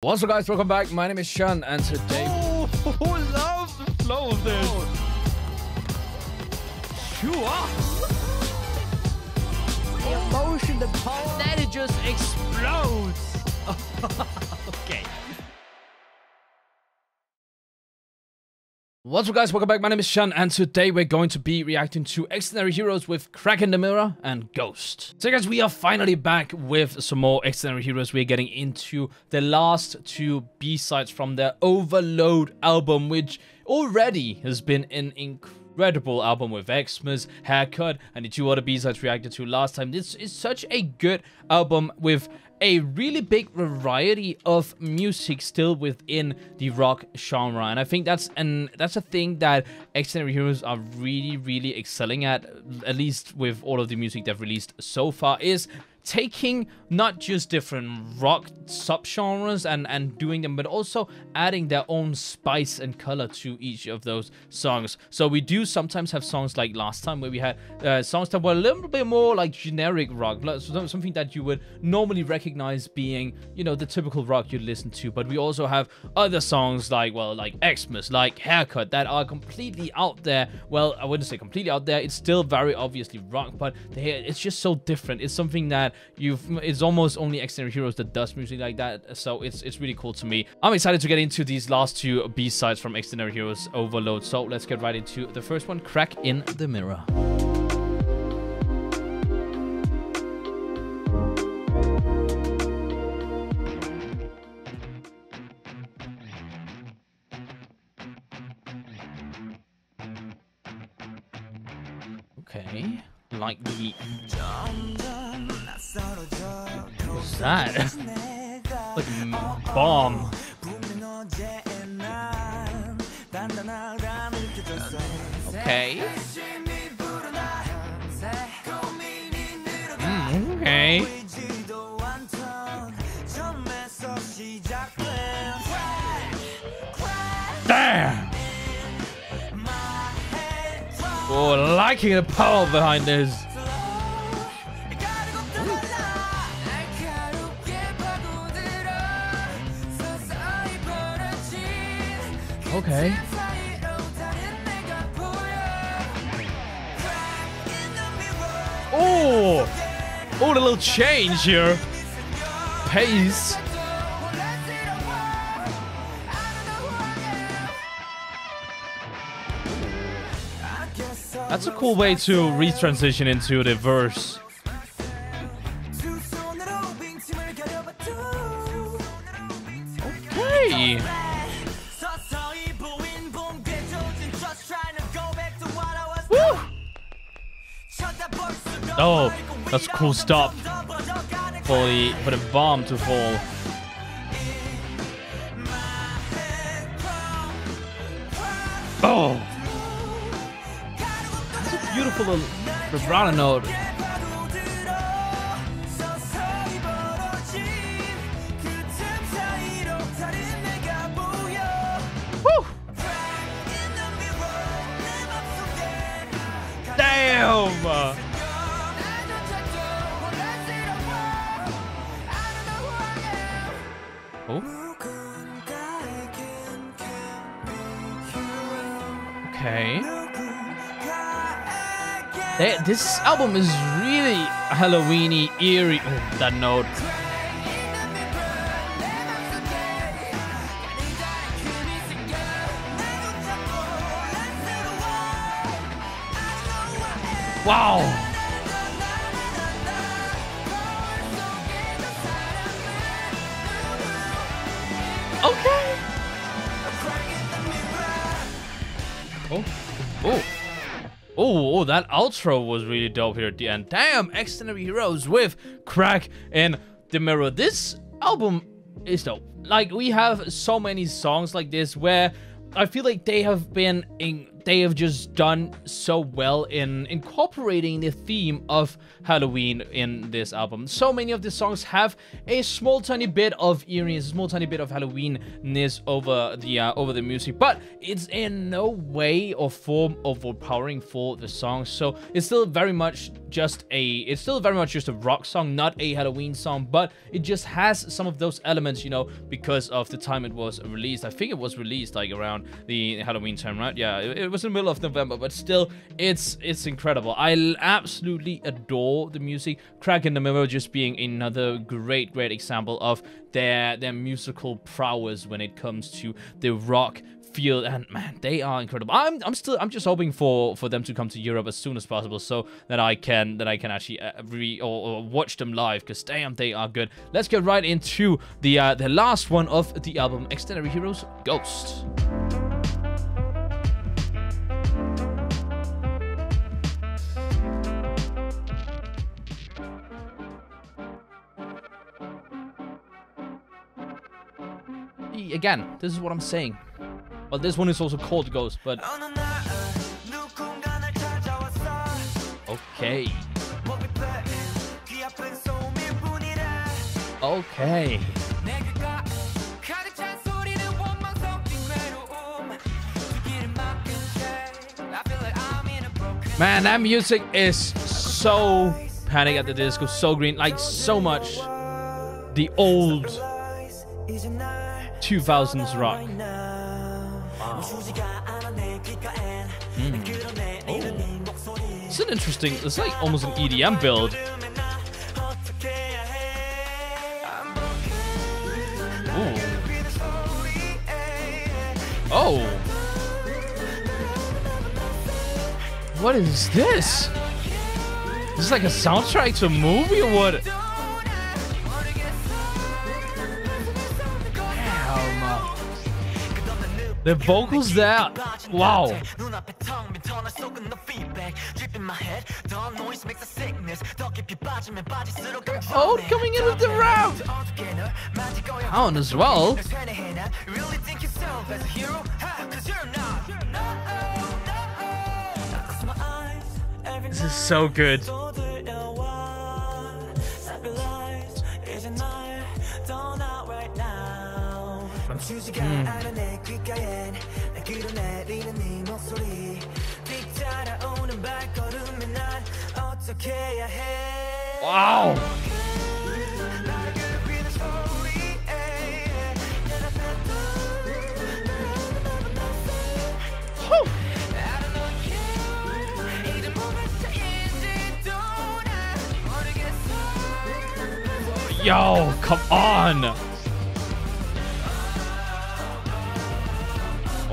What's up guys, welcome back. My name is Sean and today... Oh, who loves the flow of this? Sure. The emotion, the power. That it just explodes. Okay. What's up guys, welcome back. My name is Sean and today we're going to be reacting to Xdinary Heroes with Crack in the Mirror and Ghost. So guys, we are finally back with some more Xdinary Heroes. We're getting into the last two B-sides from their Overload album, which already has been an incredible album with Xmas, Haircut, and the two other B-sides reacted to last time. This is such a good album with a really big variety of music still within the rock genre, and I think that's a thing that Xdinary Heroes are really excelling at least with all of the music they've released so far, is taking not just different rock subgenres and doing them, but also adding their own spice and color to each of those songs. So we do sometimes have songs like last time where we had songs that were a little bit more like generic rock, something that you would normally recognize being, you know, the typical rock you listen to. But we also have other songs like, well, like Xmas, like Haircut, that are completely out there. Well, I wouldn't say completely out there. It's still very obviously rock, but it's just so different. It's something that it's almost only Xdinary Heroes that does music like that, so it's really cool to me. I'm excited to get into these last two B-sides from Xdinary Heroes Overload, so let's get right into the first one, Crack in the Mirror. Okay, like the... What's that? Like a bomb. Okay. Okay. Damn! Oh, liking the power behind this. Okay. Oh! Oh, a little change here. Pace. That's a cool way to retransition into the verse. Okay. Oh, that's a cool stop for the bomb to fall. Oh! That's a beautiful little vibrato note. Woo! Damn! Okay. This album is really Halloween-y, eerie. Oh, that note. Wow. Okay. Oh, oh, oh, oh, that outro was really dope here at the end. Damn, Xdinary Heroes with Crack in the Mirror. This album is dope. Like, we have so many songs like this where I feel like they have been in... they have just done so well in incorporating the theme of Halloween in this album. So many of the songs have a small tiny bit of eeriness, a small tiny bit of Halloweenness over the music, but it's in no way or form overpowering for the song. So it's still very much just a rock song, not a Halloween song, but it just has some of those elements, you know, because of the time it was released. I think it was released like around the Halloween time, right? Yeah, it was in the middle of November, but still, it's incredible. I absolutely adore the music. Crack in the Mirror just being another great example of their musical prowess when it comes to the rock field, and man, they are incredible. I'm just hoping for them to come to Europe as soon as possible so that I can actually watch them live, because damn, they are good. Let's get right into the last one of the album, Xdinary Heroes, Ghost. Again, this is what I'm saying. Well, this one is also called Ghost, but... Okay. Okay. Man, that music is so Panic at the Disco, so Green, like so much the old 2000s rock. Wow. Oh. It's an interesting, it's like almost an EDM build. Ooh. Oh. What is this? Is this like a soundtrack to a movie or what? The vocals there, wow. Oh, coming in with the rap. Down as well. This is so good. Wow. Whew. Yo, come on.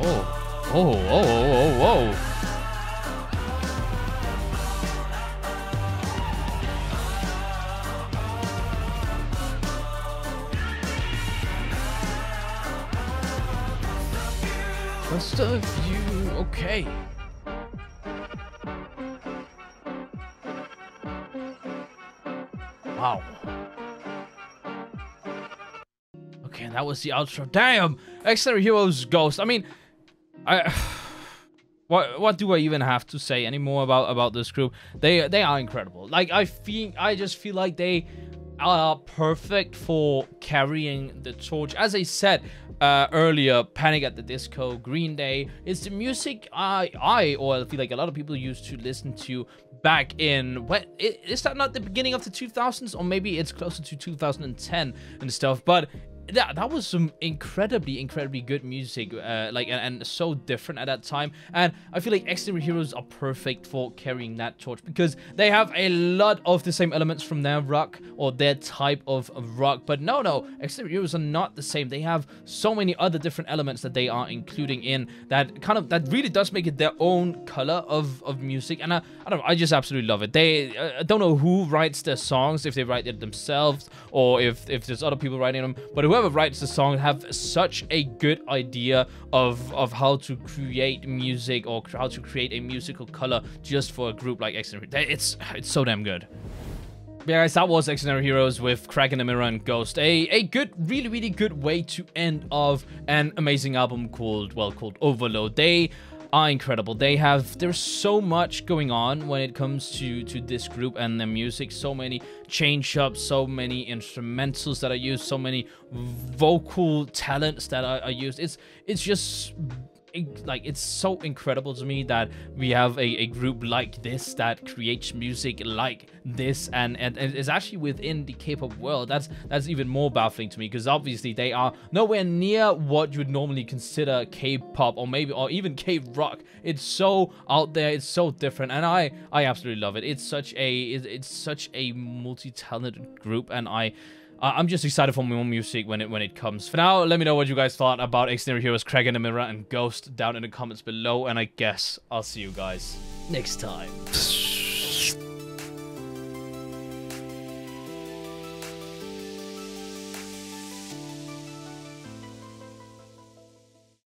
Oh. Rest of you, okay. Wow. Okay, that was the outro. Damn! Xdinary Heroes Ghost. I mean, what do I even have to say anymore about this group? They are incredible. Like I just feel like they are perfect for carrying the torch. As I said earlier, Panic at the Disco, Green Day, it's the music I feel like a lot of people used to listen to back in, what is that, not the beginning of the 2000s, or maybe it's closer to 2010 and stuff, but that was some incredibly good music, and so different at that time. And I feel like Xdinary Heroes are perfect for carrying that torch, because they have a lot of the same elements from their rock, or their type of rock. But no, Xdinary Heroes are not the same. They have so many other different elements that they are including in that really does make it their own color of music. And I don't know, I just absolutely love it. They I don't know who writes their songs, if they write it themselves or if there's other people writing them, but whoever writes the song have such a good idea of how to create music, or how to create a musical color just for a group like Xdinary. It's so damn good. Yeah, guys, that was Xdinary Heroes with Crack in the Mirror and Ghost. A good, really good way to end of an amazing album called Overload. They are incredible. There's so much going on when it comes to this group and their music. So many change-ups, so many instrumentals that are used, so many vocal talents that are used. It's just like, it's so incredible to me that we have a group like this that creates music like this, and it's actually within the K-pop world. That's even more baffling to me, because obviously they are nowhere near what you would normally consider K-pop or even K-rock. It's so out there, it's so different, and I absolutely love it. It's such a multi-talented group, and I'm just excited for more music when it comes. For now, let me know what you guys thought about Xdinary Heroes, Crack in the Mirror, and Ghost down in the comments below, and I guess I'll see you guys next time.